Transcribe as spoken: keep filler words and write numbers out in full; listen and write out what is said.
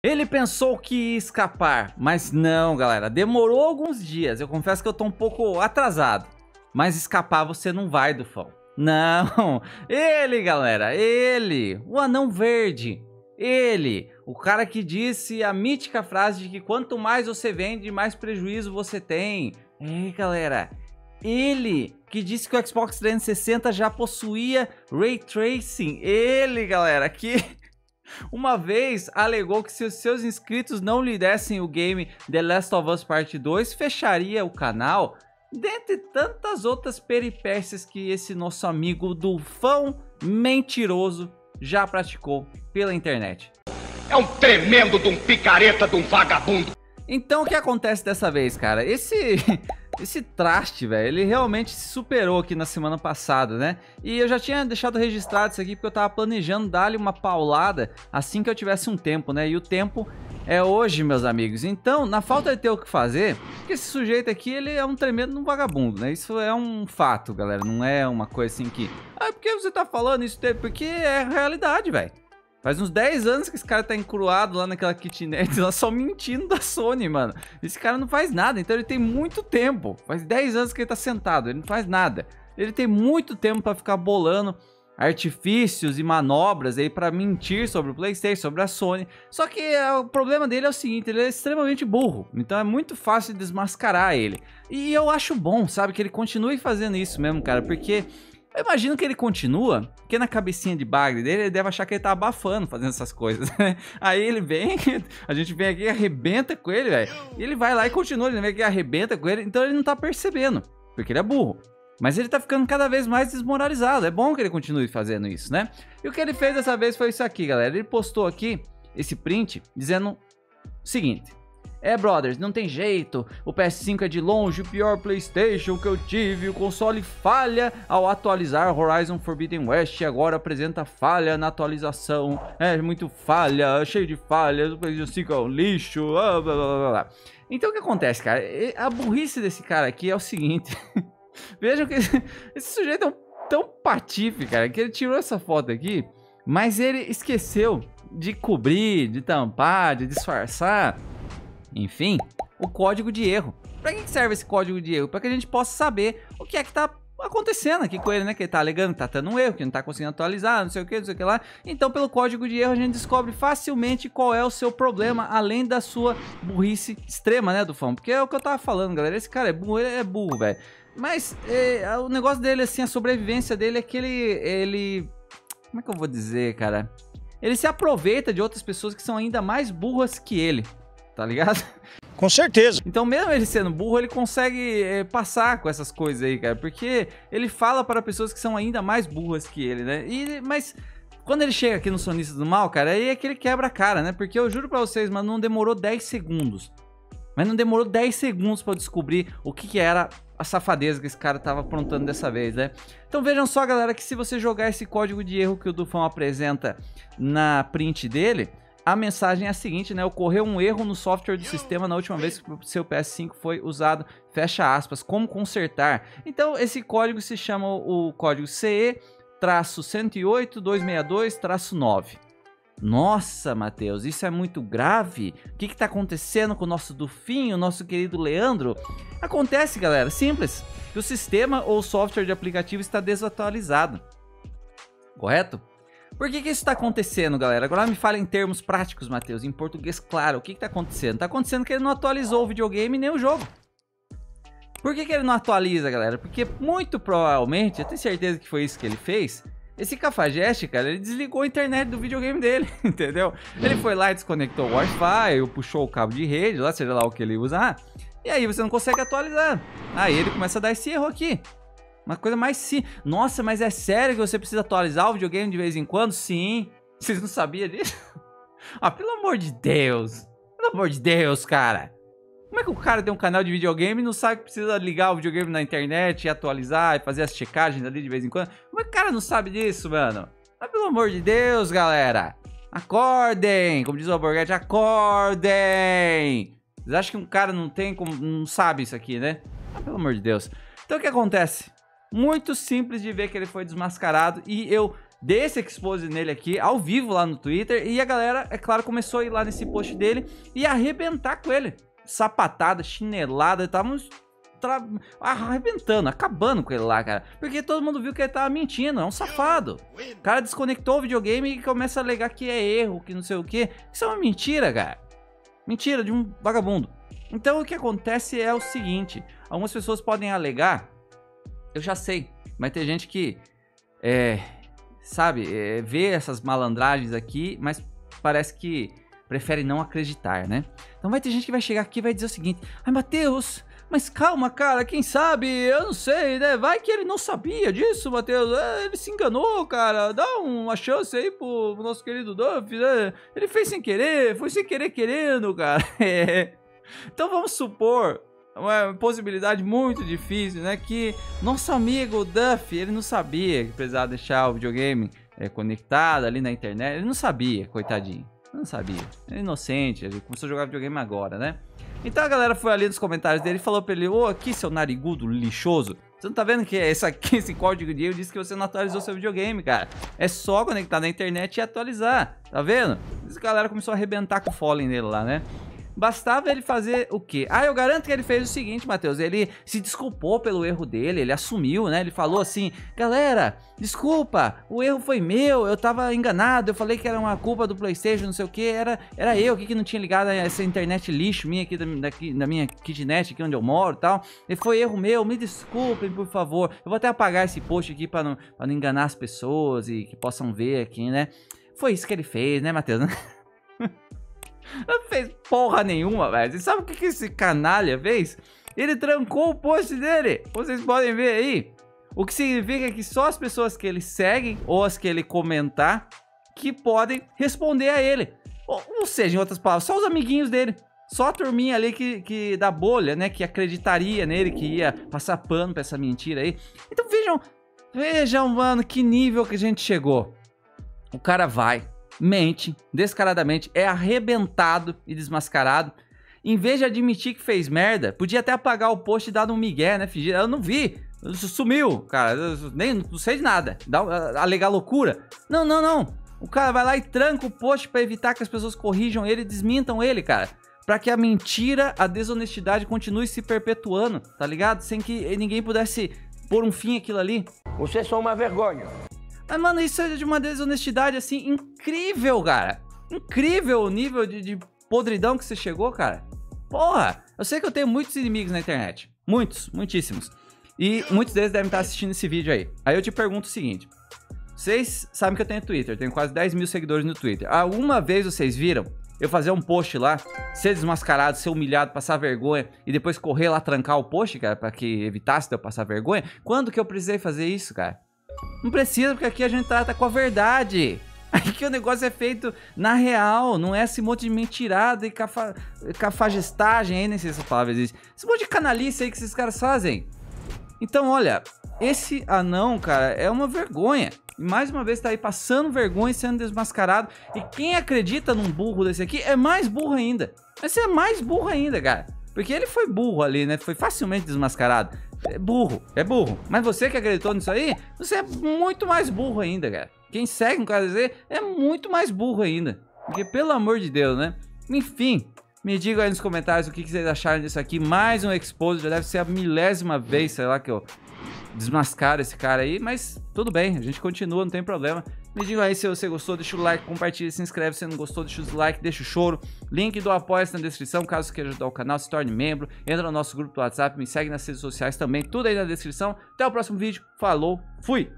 Ele pensou que ia escapar, mas não, galera, demorou alguns dias. Eu confesso que eu tô um pouco atrasado, mas escapar você não vai, Duffão. Não, ele, galera, ele, o anão verde, ele, o cara que disse a mítica frase de que quanto mais você vende, mais prejuízo você tem. Ei, galera, ele que disse que o Xbox trezentos e sessenta já possuía Ray Tracing, ele, galera, que... uma vez alegou que se os seus inscritos não lhe dessem o game The Last of Us Part dois, fecharia o canal, dentre tantas outras peripécias que esse nosso amigo Duffão mentiroso já praticou pela internet. É um tremendo de um picareta, de um vagabundo. Então o que acontece dessa vez, cara? Esse... Esse traste, velho, ele realmente se superou aqui na semana passada, né? E eu já tinha deixado registrado isso aqui porque eu tava planejando dar-lhe uma paulada assim que eu tivesse um tempo, né? E o tempo é hoje, meus amigos. Então, na falta de ter o que fazer, porque esse sujeito aqui, ele é um tremendo vagabundo, né? Isso é um fato, galera, não é uma coisa assim que... Ah, por que você tá falando isso? Porque é a realidade, velho. Faz uns dez anos que esse cara tá encruado lá naquela kitnet, lá só mentindo da Sony, mano. Esse cara não faz nada, então ele tem muito tempo. Faz dez anos que ele tá sentado, ele não faz nada. Ele tem muito tempo pra ficar bolando artifícios e manobras aí pra mentir sobre o PlayStation, sobre a Sony. Só que o problema dele é o seguinte, ele é extremamente burro. Então é muito fácil de desmascarar ele. E eu acho bom, sabe, que ele continue fazendo isso mesmo, cara, porque... eu imagino que ele continua, porque na cabecinha de bagre dele, ele deve achar que ele tá abafando fazendo essas coisas, né? Aí ele vem, a gente vem aqui e arrebenta com ele, velho. E ele vai lá e continua, ele vem aqui e arrebenta com ele. Então ele não tá percebendo, porque ele é burro. Mas ele tá ficando cada vez mais desmoralizado. É bom que ele continue fazendo isso, né? E o que ele fez dessa vez foi isso aqui, galera. Ele postou aqui esse print dizendo o seguinte... É, brothers, não tem jeito, o P S cinco é de longe o pior PlayStation que eu tive, o console falha ao atualizar Horizon Forbidden West e agora apresenta falha na atualização, é muito falha, cheio de falhas, o PlayStation cinco é um lixo, blá, blá, blá, blá. Então o que acontece, cara? A burrice desse cara aqui é o seguinte, vejam que esse, esse sujeito é um, tão patife, cara, que ele tirou essa foto aqui, mas ele esqueceu de cobrir, de tampar, de disfarçar... enfim, o código de erro. Pra que serve esse código de erro? Pra que a gente possa saber o que é que tá acontecendo aqui com ele, né? Que ele tá alegando que tá tendo um erro, que não tá conseguindo atualizar, não sei o que, não sei o que lá. Então, pelo código de erro, a gente descobre facilmente qual é o seu problema, além da sua burrice extrema, né, Duffão? Porque é o que eu tava falando, galera. Esse cara é burro, ele é burro, velho. Mas é, o negócio dele, assim, a sobrevivência dele é que ele... ele... como é que eu vou dizer, cara? Ele se aproveita de outras pessoas que são ainda mais burras que ele. Tá ligado? Com certeza. Então mesmo ele sendo burro, ele consegue é, passar com essas coisas aí, cara. Porque ele fala para pessoas que são ainda mais burras que ele, né? E, mas quando ele chega aqui no Sonista do Mal, cara, aí é que ele quebra a cara, né? Porque eu juro pra vocês, mas não demorou dez segundos. Mas não demorou dez segundos pra eu descobrir o que, que era a safadeza que esse cara tava aprontando dessa vez, né? Então vejam só, galera, que se você jogar esse código de erro que o Duffão apresenta na print dele... a mensagem é a seguinte, né? Ocorreu um erro no software do sistema na última vez que o seu P S cinco foi usado, fecha aspas, como consertar? Então, esse código se chama o código C E um zero oito dois seis dois nove. Nossa, Matheus, isso é muito grave. O que que tá acontecendo com o nosso Duffinho, o nosso querido Leandro? Acontece, galera, simples, que o sistema ou software de aplicativo está desatualizado, correto? Por que que isso tá acontecendo, galera? Agora me fala em termos práticos, Matheus, em português claro, o que que tá acontecendo? Tá acontecendo que ele não atualizou o videogame nem o jogo. Por que que ele não atualiza, galera? Porque muito provavelmente, eu tenho certeza que foi isso que ele fez, esse cafajeste, cara, ele desligou a internet do videogame dele, entendeu? Ele foi lá e desconectou o Wi-Fi, puxou o cabo de rede, lá, seja lá o que ele usar, e aí você não consegue atualizar. Aí ele começa a dar esse erro aqui. Uma coisa mais sim. Nossa, mas é sério que você precisa atualizar o videogame de vez em quando? Sim. Vocês não sabiam disso? Ah, pelo amor de Deus. Pelo amor de Deus, cara. Como é que o cara tem um canal de videogame e não sabe que precisa ligar o videogame na internet e atualizar e fazer as checagens ali de vez em quando? Como é que o cara não sabe disso, mano? Mas pelo amor de Deus, galera. Acordem. Como diz o Alborghetti, acordem. Vocês acham que um cara não tem como... não sabe isso aqui, né? Ah, pelo amor de Deus. Então o que acontece? Muito simples de ver que ele foi desmascarado e eu Dei esse expose nele aqui, ao vivo lá no Twitter. E a galera, é claro, começou a ir lá nesse post dele e arrebentar com ele. Sapatada, chinelada, estavam tra... arrebentando, acabando com ele lá, cara. Porque todo mundo viu que ele tava mentindo, é um safado. O cara desconectou o videogame e começa a alegar que é erro, que não sei o que. Isso é uma mentira, cara. Mentira de um vagabundo. Então o que acontece é o seguinte, algumas pessoas podem alegar, eu já sei, mas tem gente que, é, sabe, é, vê essas malandragens aqui, mas parece que prefere não acreditar, né? Então vai ter gente que vai chegar aqui e vai dizer o seguinte, ai Matheus, mas calma cara, quem sabe, eu não sei, né? Vai que ele não sabia disso, Matheus, é, ele se enganou, cara, dá uma chance aí pro nosso querido Duff, né? Ele fez sem querer, foi sem querer querendo, cara, é... Então vamos supor, uma possibilidade muito difícil, né, que nosso amigo Duff, ele não sabia que precisava deixar o videogame é, conectado ali na internet, ele não sabia, coitadinho, não sabia, ele é inocente, ele começou a jogar videogame agora, né. Então a galera foi ali nos comentários dele e falou pra ele, ô, aqui seu narigudo lixoso, você não tá vendo que esse, aqui, esse código de erro disse que você não atualizou seu videogame, cara. É só conectar na internet e atualizar, tá vendo? Essa galera começou a arrebentar com o Fallen dele lá, né. Bastava ele fazer o quê? Ah, eu garanto que ele fez o seguinte, Matheus, ele se desculpou pelo erro dele, ele assumiu, né? Ele falou assim, galera, desculpa, o erro foi meu, eu tava enganado, eu falei que era uma culpa do PlayStation, não sei o que, era, era eu que não tinha ligado a essa internet lixo minha aqui, da, daqui, da minha kitnet aqui onde eu moro e tal, e foi erro meu, me desculpem, por favor, eu vou até apagar esse post aqui pra não, pra não enganar as pessoas e que possam ver aqui, né? Foi isso que ele fez, né, Matheus? Não fez porra nenhuma, velho. Você sabe o que, que esse canalha fez? Ele trancou o post dele. Vocês podem ver aí. O que significa que só as pessoas que ele segue ou as que ele comentar que podem responder a ele. Ou, ou seja, em outras palavras, só os amiguinhos dele. Só a turminha ali que, que da bolha, né? Que acreditaria nele, que ia passar pano pra essa mentira aí. Então vejam, vejam, mano, que nível que a gente chegou. O cara vai, mente, descaradamente, é arrebentado e desmascarado. Em vez de admitir que fez merda, podia até apagar o post e dar um migué, né? Fingir, eu não vi, sumiu, cara, eu nem, não sei de nada, dá, alegar loucura. Não, não, não, o cara vai lá e tranca o post pra evitar que as pessoas corrijam ele e desmintam ele, cara, pra que a mentira, a desonestidade continue se perpetuando, tá ligado? Sem que ninguém pudesse pôr um fim àquilo ali. Você é só uma vergonha. Mas, mano, isso é de uma desonestidade, assim, incrível, cara. Incrível o nível de, de podridão que você chegou, cara. Porra, eu sei que eu tenho muitos inimigos na internet. Muitos, muitíssimos. E muitos deles devem estar assistindo esse vídeo aí. Aí eu te pergunto o seguinte. Vocês sabem que eu tenho Twitter, tenho quase dez mil seguidores no Twitter. Alguma vez vocês viram eu fazer um post lá, ser desmascarado, ser humilhado, passar vergonha e depois correr lá trancar o post, cara, pra que evitasse de eu passar vergonha? Quando que eu precisei fazer isso, cara? Não precisa, porque aqui a gente trata com a verdade. Aqui o negócio é feito na real, não é esse monte de mentirada e cafa... cafagestagem, aí, nem sei se essa palavra existe. Esse monte de canalice aí que esses caras fazem. Então, olha, esse anão, cara, é uma vergonha. E mais uma vez tá aí passando vergonha e sendo desmascarado. E quem acredita num burro desse aqui é mais burro ainda. Esse é mais burro ainda, cara. Porque ele foi burro ali, né? Foi facilmente desmascarado. É burro, é burro. Mas você que acreditou nisso aí, você é muito mais burro ainda, cara. Quem segue um cara dizer é muito mais burro ainda. Porque, pelo amor de Deus, né? Enfim, me digam aí nos comentários o que vocês acharam disso aqui. Mais um expose, já deve ser a milésima vez, sei lá, que eu desmascaro esse cara aí. Mas tudo bem, a gente continua, não tem problema. Me digam aí se você gostou, deixa o like, compartilha, se inscreve. Se não gostou, deixa o dislike, deixa o choro. Link do Apoia-se na descrição, caso queira ajudar o canal, se torne membro. Entra no nosso grupo do WhatsApp, me segue nas redes sociais também, tudo aí na descrição. Até o próximo vídeo, falou, fui!